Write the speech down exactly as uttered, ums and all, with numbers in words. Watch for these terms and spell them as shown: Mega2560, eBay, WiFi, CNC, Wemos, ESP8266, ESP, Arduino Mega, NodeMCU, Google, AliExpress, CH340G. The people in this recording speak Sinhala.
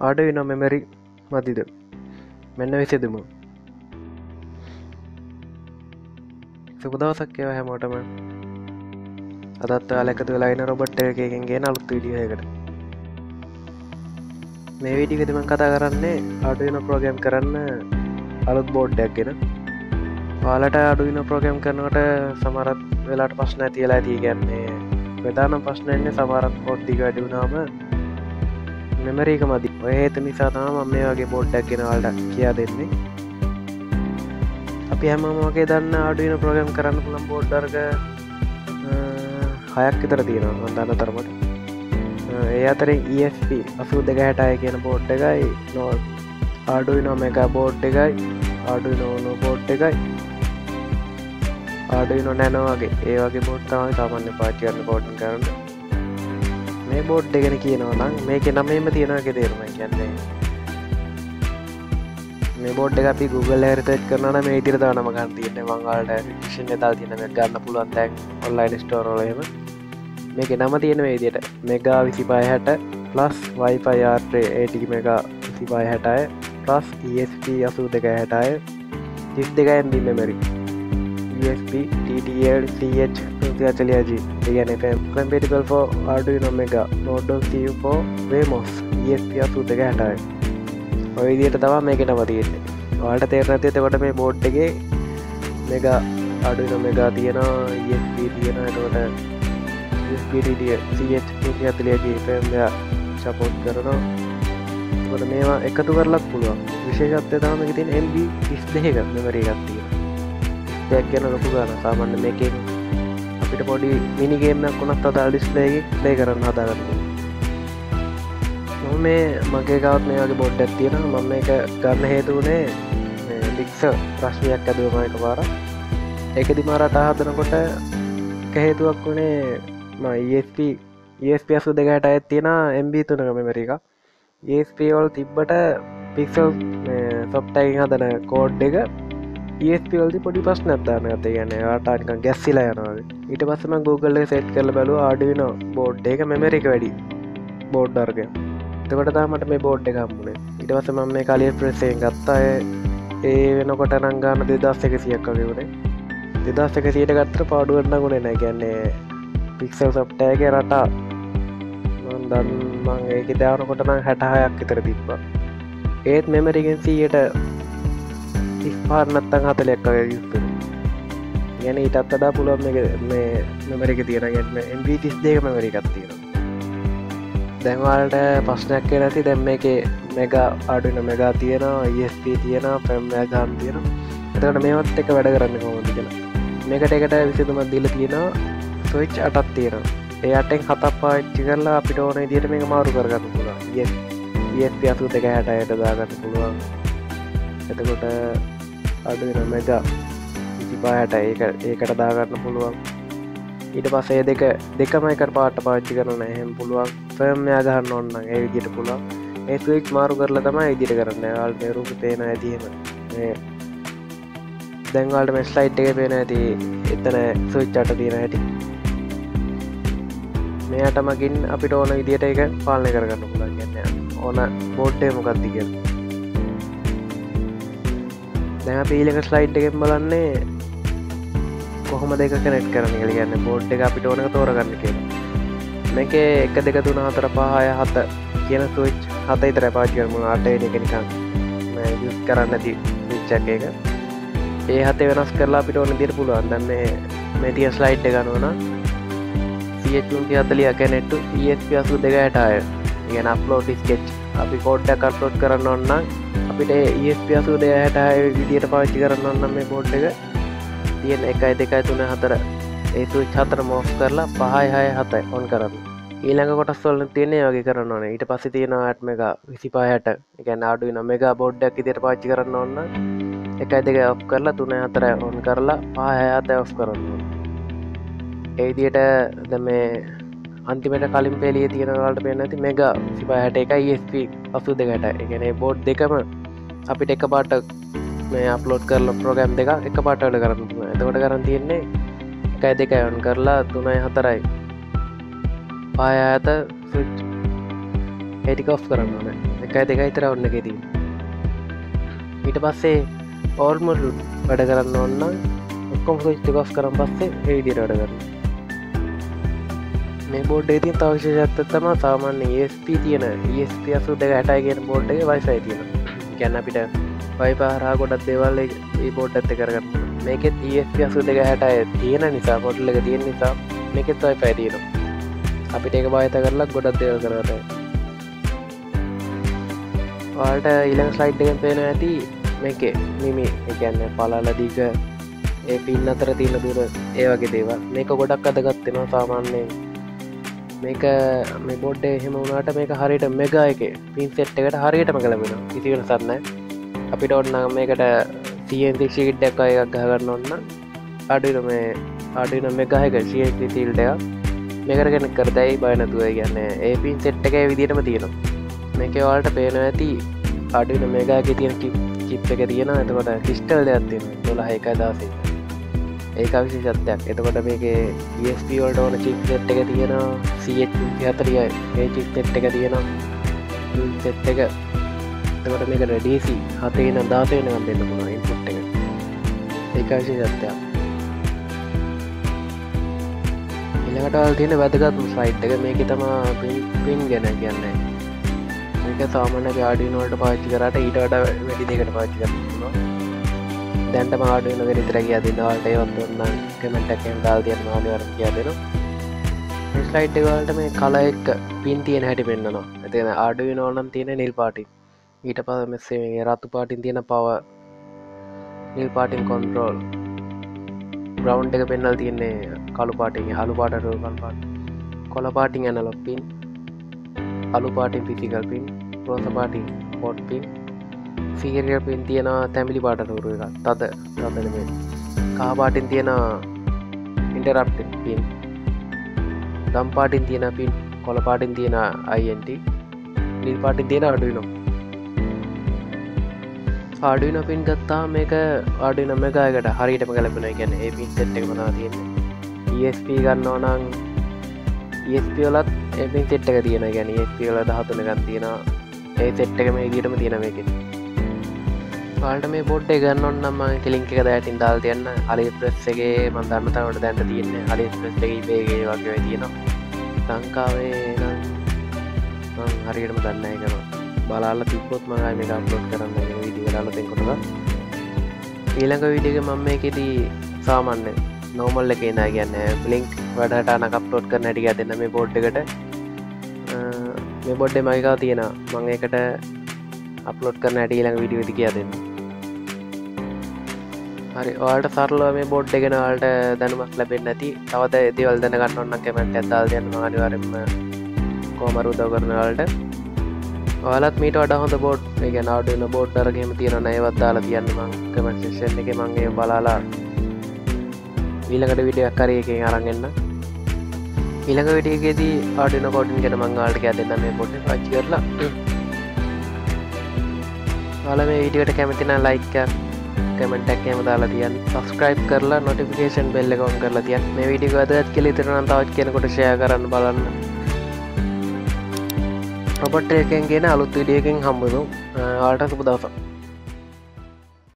Arduino memory madidu. Menu isidimu. Sukudavasakki wa hema otama. Adattu alakadu liner robot ekeken gena aluth video ekada. Me video ekedi man katha karanne Arduino program karanna aluth board ekak gena. ඔයාලට Arduino program කරනකොට සමහරත් වෙලාවට ප්‍රශ්න ඇති වෙලා තියෙ කියන්නේ ප්‍රධානම ප්‍රශ්න එන්නේ සමහරත් පොඩ් ටික වැඩි වුණාම මෙමරි එක මදි. ඔය හේතු නිසා තමයි මම මේ වගේ පොඩ් එකක් ගෙන ඔයාලට කියා දෙන්නේ. අපි හැමෝම වගේ දන්න Arduino program කරන්න පුළුවන් පොඩ් වර්ග හයක් විතර තියෙනවා මම දන්න තරමට. ඒ අතරේ E S P අසූ දෙක හැටයි කියන පොඩ් එකයි Arduino Mega board එකයි Arduino no board එකයි Arduino Nano වගේ ඒ වගේ board තමයි සාමාන්‍ය පාවිච්චි කරන board කරන්න. මේ board එක ගැන කියනවා නම් මේකේ නමෙම තියෙනවා ඒකේ තේරුම. ඒ කියන්නේ මේ board එක අපි Google එකේ research කරනවා නම් මේ විදිහට තමයි නම ගන්න තියෙන්නේ. මම ඔයාලට description එකේ දාලා තියෙනවා මේක ගන්න පුළුවන් දැන් online store වල එහෙම. මේකේ නම තියෙන මේ විදිහට Mega twenty five sixty Wi-Fi R three eighty Mega twenty five sixty plus E S P eighty two sixty sixty two M B memory. E S P T D L C H two forty-three G A N F M compatible for Arduino Mega, NodeMCU for Wemos, E S P eighty two sixty. ඔය විදිහට තමයි මේකේ නම තියෙන්නේ. ඔයාලට තේරෙනවා ඇති එතකොට මේ බෝඩ් එකේ Mega Arduino Mega තියෙනවා E S P තියෙනවා එතකොට E S P T D L C H two forty-three G firmware support කරනවා. එතකොට මේවා එකතු කරලත් පුළුවන්. විශේෂත්වය තමයි මේකේ තියෙන M B thirty two එක memory එකක් තියෙනවා. දෙයක් කරන ලොකු ගන්න සාමාන්‍ය මේකෙන් අපිට පොඩි මිනි ගේම් එකක් උනත් අදාළ ඩිස්ප්ලේ එකේ ප්ලේ කරන්න හදාගන්න ඕනේ. මේ මගේ ගාවත් මේ වගේ බෝඩ් එකක් තියෙනවා. මම මේක ගන්න හේතුව උනේ මේ ලික්සර් ප්‍රශ්නයක් අදුවම එකපාරක්. ඒකෙදි මම රටා හදනකොට එක හේතුවක් උනේ මම E S P E S P අසූ දෙක හැටයි තියෙන M B three මෙමරි එක. E S P වල තිබ්බට පික්සල් මේ soft tagging හදන කෝඩ් එක E S P වලදී පොඩි ප්‍රශ්නයක් දානකට කියන්නේ ඔයාලට නිකන් ගැස්සිලා යනවා. ඊට පස්සේ මම Google එකේ සෙට් කරලා බලුවා Arduino board එක memory එක වැඩි board වර්ගය. එතකොට තමයි මට මේ board එක හම්බුනේ. ඊට පස්සේ මම මේක AliExpress එකෙන් ගත්තා. ඒ වෙනකොට නම් ගන්න twenty one hundred ක් වගේ වුණේ. twenty one hundred ට ගත්තට පාඩු වෙන්න ගුණේ නැහැ. කියන්නේ pixel software එකේ රට මම දැන් මම ඒකේ දානකොට නම් sixty six ක් විතර තිබ්බා. ඒත් memory එකෙන් one hundred ට ඉස්පාර නැත්තම් forty ක් වගේ යූස් කරනවා. يعني ඊටත් වඩා පුළුවන් මේක මේ මෙමරි එකේ තියෙන يعني M B thirty two memory එකක් තියෙනවා. දැන් ඔයාලට ප්‍රශ්නයක් කියලා ඇති. දැන් මේකේ Mega Arduino Mega තියෙනවා, E S P තියෙනවා, firmware ගන්න තියෙනවා. එතකොට මේවත් එක වැඩ කරන්නේ කොහොමද කියලා. මේකට එකට විසඳුමක් දීලා තියෙනවා. ස්විච් අටක් තියෙනවා. ඒ අටෙන් හතක් පාවිච්චි කරලා අපිට ඕන විදිහට මේක මාරු කරගන්න පුළුවන්. E S P අසූ දෙක හැටයි දාගන්න පුළුවන්. එතකොට Arduino Mega twenty five sixty ඒක ඒකට දා ගන්න පුළුවන්. ඊට පස්සේ මේ දෙක දෙකම එකට පාට පාවිච්චි කරන්න නැහැ. එහෙම පුළුවන් firmware ගන්න ඕන නම් ඒ විදිහට පුළුවන්. මේ switch මාරු කරලා තමයි ඒ විදිහට කරන්නේ. ඔයාලට මේ රූපේ පේන ඇති එහෙම. මේ දැන් ඔයාලට මේ slide එකේ පේන ඇති එතන switch අට තියෙන හැටි. මේ අට මගින් අපිට ඕන විදිහට ඒක පාලනය කරගන්න පුළුවන්. කියන්නේ ඕන board එක මොකක්ද කියලා. දැන් අපි ඊළඟ ස්ලයිඩ් එකෙන් බලන්නේ කොහොමද ඒක කනෙක්ට් කරන්නේ කියලා. කියන්නේ බෝඩ් එක අපිට ඕනක තෝරගන්න කියලා. මේකේ one two three four five six seven කියන ස්විච් හත විතරයි පාවිච්චි කරන්නේ. අට වෙනි එක නිකන් මේ යූස් කරන්න නැති ස්විච් එක. ඒ හත වෙනස් කරලා අපිට ඕන විදිහට පුළුවන්. දැන් මේ මේ තියෙන ස්ලයිඩ් එක ගන්නවා නම් C H two forty connect to E S P eighty two sixty. කියන අප්ලෝඩ් ස්කෙච් අපි කෝඩ් එක අප්ලෝඩ් කරන්න ඕන නම් අපිට E S P eighty two sixty විදියට පාවිච්චි කරන්න ඕන නම් මේ කෝඩ් එක තියෙන one two three four ඒ ස්විච් හතර මෝස් කරලා five six seven ඔන් කරන්න. ඊළඟ කොටස් වල තියෙන ඒ වගේ කරන්න ඕනේ. ඊට පස්සේ තියෙන Arduino Mega twenty five sixty. ඒ කියන්නේ Arduino Mega බෝඩ් එකක් විදියට පාවිච්චි කරන්න ඕන නම් one two ඔෆ් කරලා three four ඔන් කරලා five six seven ඔෆ් කරන්න ඕනේ. ඒ විදියට දැන් මේ අන්තිමට කලින් පෙළියේ තියෙන වලට පේන්නේ නැති Mega twenty five sixty E S P eighty two sixty. ඒ කියන්නේ බෝඩ් දෙකම අපිට එකපාරට මේ අප්ලෝඩ් කරලා ප්‍රෝග්‍රෑම් දෙක එකපාරට වැඩ කරන්න පුළුවන්. එතකොට කරන් තියෙන්නේ one two on කරලා three four five six seven switch ඒක ඔෆ් කරන්න ඕනේ. ඒක එකයි දෙකයි විතර ඔන්න එකේ තියෙනවා. ඊට පස්සේ ඕල්මොඩ් වැඩ කරන්න ඕන නම් ඔක්කොම ස්විච් එක ඔෆ් කරන් පස්සේ ඒ විදිහට වැඩ කරනවා. මේ බෝඩ් එකේ තියෙන තව විශේෂත්වය තමයි සාමාන්‍ය E S P තියෙන E S P අසූ දෙක හැටයි කියන බෝඩ් එකේ Wi-Fi තියෙනවා. ඒ කියන්නේ අපිට Wi-Fi හරහා ගොඩක් දේවල් මේ බෝඩ් එකත් එක්ක කරගන්න. මේකෙත් E S P අසූ දෙක හැටයි තියෙන නිසා බෝඩ් එක තියෙන නිසා මේකෙත් Wi-Fi තියෙනවා. අපිට ඒක භාවිත කරලා ගොඩක් දේවල් කරගන්න. ඔයාලට ඊළඟ ස්ලයිඩ් එකෙන් පේනවා ඇති මේකේ නිමේ ඒ කියන්නේ පළල දිග ඒ පින් අතර තියෙන දුර ඒ වගේ දේවල් මේක ගොඩක් අදගත් වෙනවා සාමාන්‍යයෙන් මේක මේ බෝඩ් එක එහෙම වුණාට මේක හරියට මෙගා එකේ පින් සෙට් එකට හරියටම ගලපෙනවා ඉති වෙනසක් නැහැ අපිට ඕන නම් මේකට C N C ෂීට් එකක් වගේ එකක් ගහ ගන්න ඕන නම් Arduino මේ Arduino Mega එක C N C ෂීට් එකක් මේකට කනෙක්ට් කර දෙයි බය නැතුව ඒ කියන්නේ ඒ පින් සෙට් එකේ විදිහටම තියෙනවා මේක ඔයාලට පේනවා ඇති Arduino Mega එකේ තියෙන chip එක තියෙනවා. එතකොට crystal එකක් තියෙනවා දොළහ එකයි දාසයයි. ඒක විශේෂත්වයක්. එතකොට මේකේ E S P වලට ඕන chip set එක තියෙනවා. C H thirty-four ඒ chip set එක තියෙනවා. chip set එක. එතකොට මේක D C හතේ ඉඳන් දාසය වෙනකම් දෙන්න පුළුවන් input එක. ඒක විශේෂත්වයක්. ඊළඟට ඔයාලා තියෙන වැදගත්ම slide එක මේකේ තමයි pin ගැන කියන්නේ. මේක සාමාන්‍ය Arduino වලට පාවිච්චි කරාට ඊට වඩා වැඩි දෙයකට පාවිච්චි කරන්න පුළුවන්. දැන් තමයි Arduino ගැන විතර කියලා දෙන්න ඔයාලට ඒවත් ඕන නම් කමෙන්ට් එකෙන් දාලා තියන්න ඕනේ වරන් කියලා දෙනවා. මේ ස්ලයිඩ් එක වලට මේ කල එක පින් තියෙන හැටි පෙන්නනවා. ඒ කියන්නේ Arduino නම් තියෙන නිල් පාටින්. ඊට පස්සේ මෙස්සේ මේ රතු පාටින් තියෙන power නිල් පාටින් control. ground එක පෙන්නලා තියෙන්නේ කළු පාටින්, හළු පාටට රෝකන් පාට. කොළ පාටින් analog pin. අලු පාටින් physical pin, රෝස පාටින් hot pin, serial pin තියෙනවා තැඹිලි පාටට උරු එකක්. තද තද නෙමෙයි. කහ පාටින් තියෙනවා interrupt pin. දම් පාටින් තියෙන pin, කොළ පාටින් තියෙන I N T, නිල් පාටින් තියෙන Arduino. Arduino pin ගත්තාම මේක Arduino Mega එකට හරියටම ගැලපෙනවා. ඒ කියන්නේ ඒ pin set එකම තමයි තියෙන්නේ. E S P ගන්නවා නම් E S P වලත් ඒ පින් සෙට් එක තියෙනවා. ඒ කියන්නේ E S P වල දහතුන එකක් තියෙනවා. ඒ සෙට් එක මේ විදිහටම තියෙනවා මේකෙත්. ඔයාලට මේ බෝඩ් එක ගන්න ඕන නම් මම ලින්ක් එක දැටින් දාලා තියන්න. AliExpress එකේ මම දන්න තරමට ඔයාලට දැන්න තියෙන්නේ. AliExpress එකේ eBay එකේ වගේ ඒවා තියෙනවා. ලංකාවේ නම් මම හරියටම දන්නේ නැහැ ඒක. බලලා තිබ්බොත් මම ආයෙ මේක අප්ලෝඩ් කරන්න මේ වීඩියෝ දාලා දෙන්නකොට. ඊළඟ වීඩියෝ එකේ මම මේකෙදී සාමාන්‍ය normal එකේ නා කියන්නේ link වලට අනක් අප්ලෝඩ් කරන්න හැටි කියලා දෙන්න මේ බෝඩ් එකට. මේ බෝඩ් එක මගේ ගාව තියෙනවා. මම ඒකට අප්ලෝඩ් කරන්න හැටි ඊළඟ වීඩියෝ එකේදී කියලා දෙන්න. හරි ඔයාලට සරලව මේ බෝඩ් එක ගැන ඔයාලට දැනුමක් ලැබෙන්න ඇති. තවද දේවල් දැනගන්න ඕන නම් කමෙන්ට් එකක් දාලා දෙන්න. මම අනිවාර්යයෙන්ම කොහොම හරි උදව් කරනවා ඔයාලට. ඔයාලත් මීට වඩා හොඳ බෝඩ් ඒ කියන්නේ Arduino බෝඩ් අරගෙම තියෙනවා නේ ඒවත් දාලා තියන්න මම කමෙන්ට් සෙක්ෂන් එකේ මම ඒක බලලා ඊළඟට වීඩියෝ එකක් හරි එකෙන් අරන් එන්න. ඊළඟ වීඩියෝ එකේදී Arduino coding ගැන මම ඔයාලට කියලා දෙන්නම් මේ පොඩ්ඩේ පාවිච්චි කරලා. ඔයාලා මේ වීඩියෝ එකට කැමති නම් like එකක්, comment එකක් එහෙම දාලා තියන්න. subscribe කරලා notification bell එක on කරලා තියන්න. මේ වීඩියෝ එක වැදගත් කියලා හිතනවා නම් තවත් කෙනෙකුට share කරන්න බලන්න. robot එකෙන් කියන අලුත් වීඩියෝ එකකින් හම්බ වෙමු. ඔයාලට සුබ දවසක්.